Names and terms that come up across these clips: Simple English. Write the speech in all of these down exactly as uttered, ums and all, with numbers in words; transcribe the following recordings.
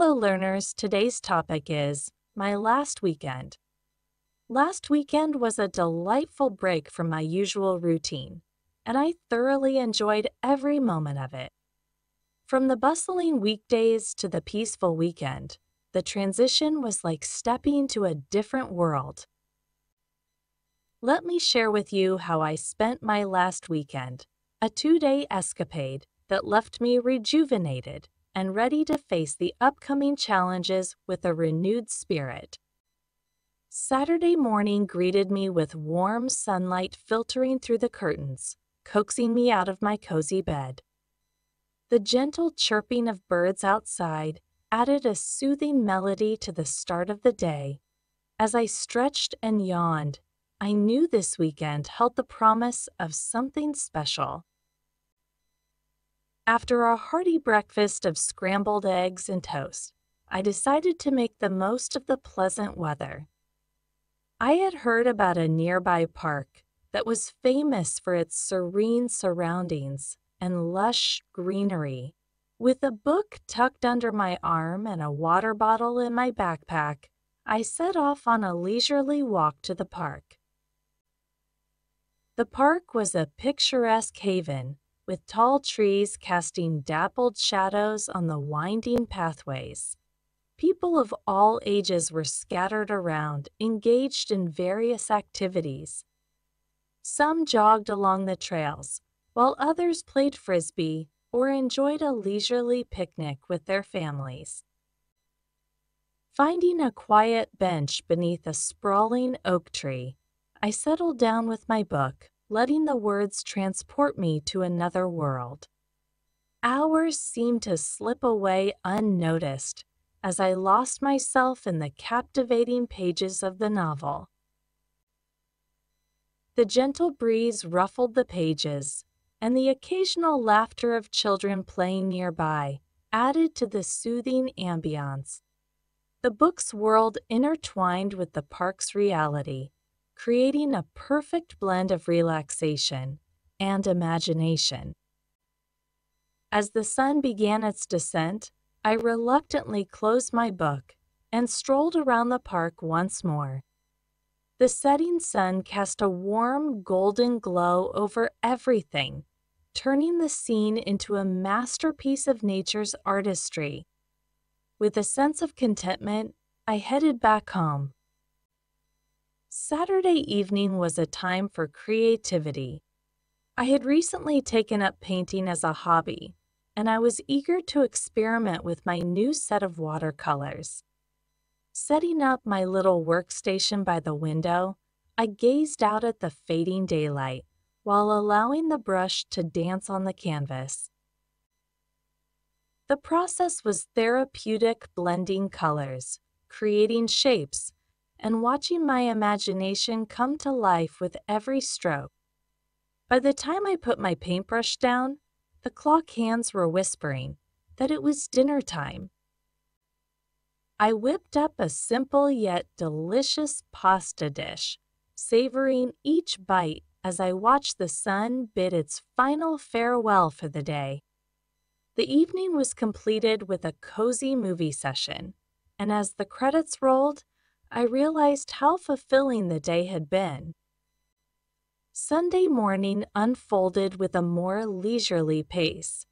Hello learners, today's topic is my last weekend. Last weekend was a delightful break from my usual routine, and I thoroughly enjoyed every moment of it. From the bustling weekdays to the peaceful weekend, the transition was like stepping to a different world. Let me share with you how I spent my last weekend, a two-day escapade that left me rejuvenated and ready to face the upcoming challenges with a renewed spirit. Saturday morning greeted me with warm sunlight filtering through the curtains, coaxing me out of my cozy bed. The gentle chirping of birds outside added a soothing melody to the start of the day. As I stretched and yawned, I knew this weekend held the promise of something special. After a hearty breakfast of scrambled eggs and toast, I decided to make the most of the pleasant weather. I had heard about a nearby park that was famous for its serene surroundings and lush greenery. With a book tucked under my arm and a water bottle in my backpack, I set off on a leisurely walk to the park. The park was a picturesque haven, with tall trees casting dappled shadows on the winding pathways. People of all ages were scattered around, engaged in various activities. Some jogged along the trails, while others played frisbee or enjoyed a leisurely picnic with their families. Finding a quiet bench beneath a sprawling oak tree, I settled down with my book, letting the words transport me to another world. Hours seemed to slip away unnoticed as I lost myself in the captivating pages of the novel. The gentle breeze ruffled the pages, and the occasional laughter of children playing nearby added to the soothing ambiance. The book's world intertwined with the park's reality, creating a perfect blend of relaxation and imagination. As the sun began its descent, I reluctantly closed my book and strolled around the park once more. The setting sun cast a warm golden glow over everything, turning the scene into a masterpiece of nature's artistry. With a sense of contentment, I headed back home. Saturday evening was a time for creativity. I had recently taken up painting as a hobby, and I was eager to experiment with my new set of watercolors. Setting up my little workstation by the window, I gazed out at the fading daylight while allowing the brush to dance on the canvas. The process was therapeutic, blending colors, creating shapes, and watching my imagination come to life with every stroke. By the time I put my paintbrush down, the clock hands were whispering that it was dinner time. I whipped up a simple yet delicious pasta dish, savoring each bite as I watched the sun bid its final farewell for the day. The evening was completed with a cozy movie session, and as the credits rolled, I realized how fulfilling the day had been. Sunday morning unfolded with a more leisurely pace.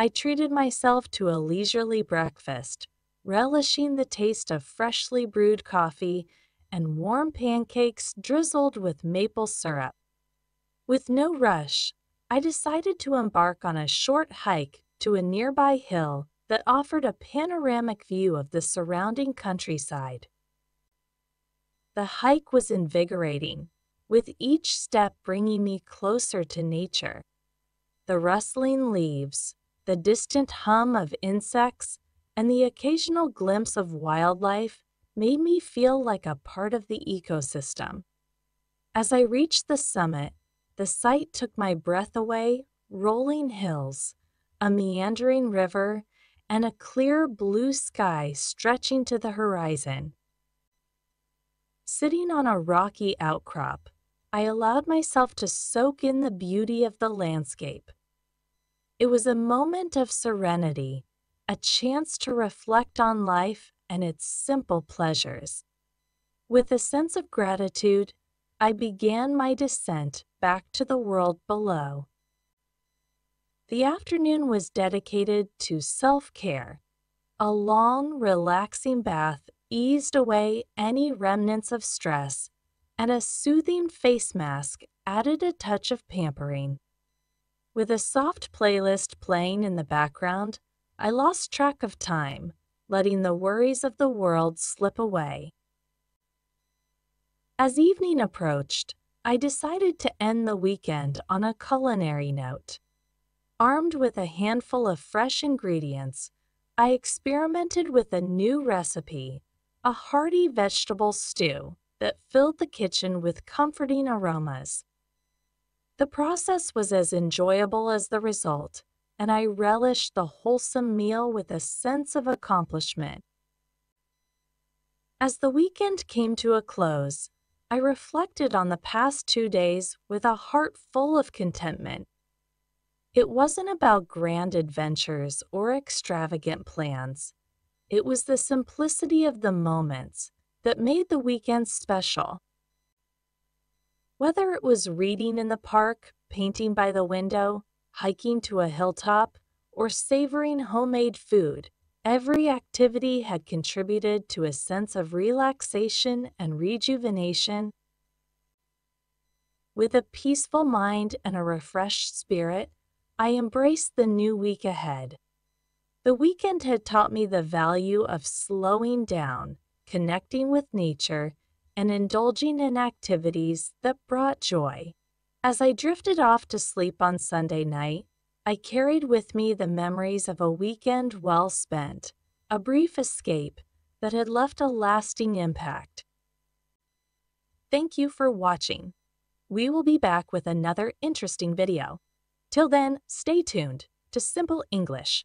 I treated myself to a leisurely breakfast, relishing the taste of freshly brewed coffee and warm pancakes drizzled with maple syrup. With no rush, I decided to embark on a short hike to a nearby hill that offered a panoramic view of the surrounding countryside. The hike was invigorating, with each step bringing me closer to nature. The rustling leaves, the distant hum of insects, and the occasional glimpse of wildlife made me feel like a part of the ecosystem. As I reached the summit, the sight took my breath away: rolling hills, a meandering river, and a clear blue sky stretching to the horizon. Sitting on a rocky outcrop, I allowed myself to soak in the beauty of the landscape. It was a moment of serenity a chance to reflect on life and its simple pleasures. With a sense of gratitude, I began my descent back to the world below. The afternoon was dedicated to self-care. A long, relaxing bath eased away any remnants of stress, and a soothing face mask added a touch of pampering. With a soft playlist playing in the background, I lost track of time, letting the worries of the world slip away. As evening approached, I decided to end the weekend on a culinary note. Armed with a handful of fresh ingredients, I experimented with a new recipe, a hearty vegetable stew that filled the kitchen with comforting aromas. The process was as enjoyable as the result, and I relished the wholesome meal with a sense of accomplishment. As the weekend came to a close, I reflected on the past two days with a heart full of contentment. It wasn't about grand adventures or extravagant plans. It was the simplicity of the moments that made the weekend special. Whether it was reading in the park, painting by the window, hiking to a hilltop, or savoring homemade food, every activity had contributed to a sense of relaxation and rejuvenation. With a peaceful mind and a refreshed spirit, I embraced the new week ahead. The weekend had taught me the value of slowing down, connecting with nature, and indulging in activities that brought joy. As I drifted off to sleep on Sunday night, I carried with me the memories of a weekend well spent, a brief escape that had left a lasting impact. Thank you for watching. We will be back with another interesting video. Till then, stay tuned to Simple English.